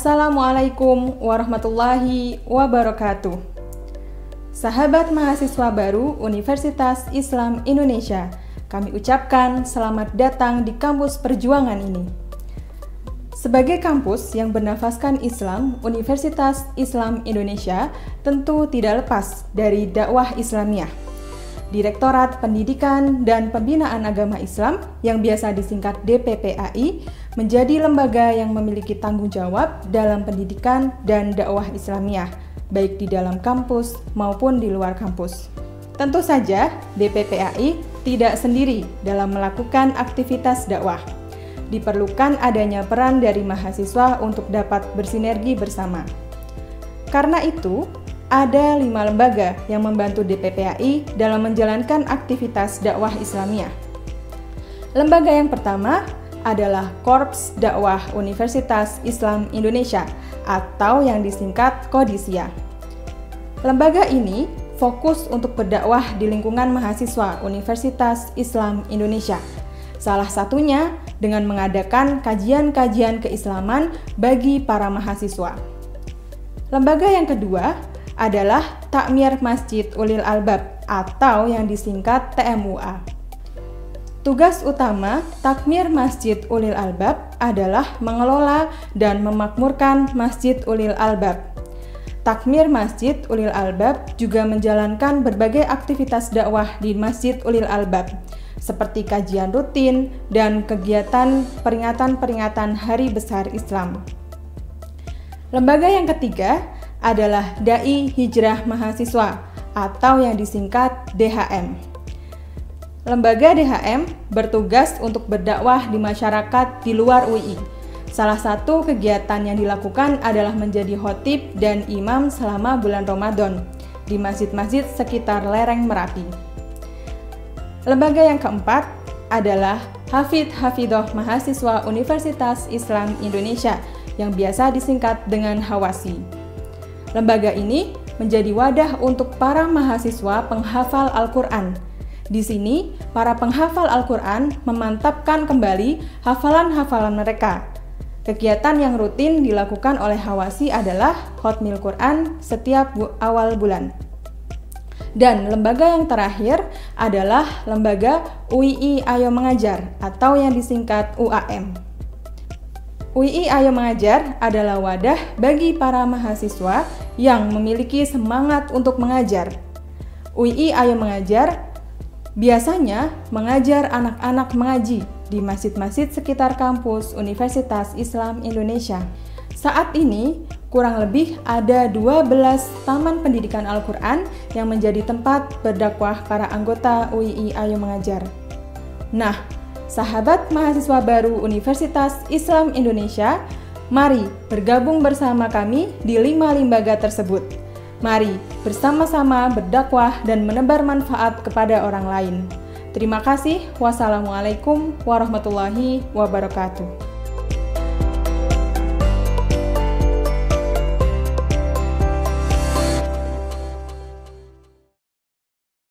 Assalamualaikum warahmatullahi wabarakatuh. Sahabat mahasiswa baru Universitas Islam Indonesia, kami ucapkan selamat datang di kampus perjuangan ini. Sebagai kampus yang bernafaskan Islam, Universitas Islam Indonesia tentu tidak lepas dari dakwah Islamiyah. Direktorat Pendidikan dan Pembinaan Agama Islam yang biasa disingkat DPPAI menjadi lembaga yang memiliki tanggung jawab dalam pendidikan dan dakwah Islamiyah, baik di dalam kampus maupun di luar kampus. Tentu saja DPPAI tidak sendiri dalam melakukan aktivitas dakwah. Diperlukan adanya peran dari mahasiswa untuk dapat bersinergi bersama. Karena itu, ada 5 lembaga yang membantu DPPAI dalam menjalankan aktivitas dakwah Islamiyah. Lembaga yang pertama adalah Korps Dakwah Universitas Islam Indonesia atau yang disingkat Kodisia. Lembaga ini fokus untuk berdakwah di lingkungan mahasiswa Universitas Islam Indonesia. Salah satunya dengan mengadakan kajian-kajian keislaman bagi para mahasiswa. Lembaga yang kedua adalah Takmir Masjid Ulil Albab atau yang disingkat TMUA. Tugas utama Takmir Masjid Ulil Albab adalah mengelola dan memakmurkan Masjid Ulil Albab. Takmir Masjid Ulil Albab juga menjalankan berbagai aktivitas dakwah di Masjid Ulil Albab, seperti kajian rutin dan kegiatan peringatan-peringatan Hari Besar Islam. Lembaga yang ketiga adalah Dai Hijrah Mahasiswa atau yang disingkat DHM. Lembaga DHM bertugas untuk berdakwah di masyarakat di luar UII. Salah satu kegiatan yang dilakukan adalah menjadi khotib dan imam selama bulan Ramadan di masjid-masjid sekitar lereng Merapi. Lembaga yang keempat adalah Hafidh Hafidhah Mahasiswa Universitas Islam Indonesia yang biasa disingkat dengan Hawasi. Lembaga ini menjadi wadah untuk para mahasiswa penghafal Al-Quran. Di sini, para penghafal Al-Quran memantapkan kembali hafalan-hafalan mereka. Kegiatan yang rutin dilakukan oleh Hawasi adalah Khatmil Quran setiap awal bulan. Dan lembaga yang terakhir adalah lembaga UII Ayo Mengajar atau yang disingkat UAM. UII Ayo Mengajar adalah wadah bagi para mahasiswa yang memiliki semangat untuk mengajar. UII Ayo Mengajar biasanya mengajar anak-anak mengaji di masjid-masjid sekitar kampus Universitas Islam Indonesia. Saat ini, kurang lebih ada 12 taman pendidikan Al-Quran yang menjadi tempat berdakwah para anggota UII Ayo Mengajar. Nah, sahabat mahasiswa baru Universitas Islam Indonesia, mari bergabung bersama kami di 5 lembaga tersebut. Mari bersama-sama berdakwah dan menebar manfaat kepada orang lain. Terima kasih. Wassalamualaikum warahmatullahi wabarakatuh.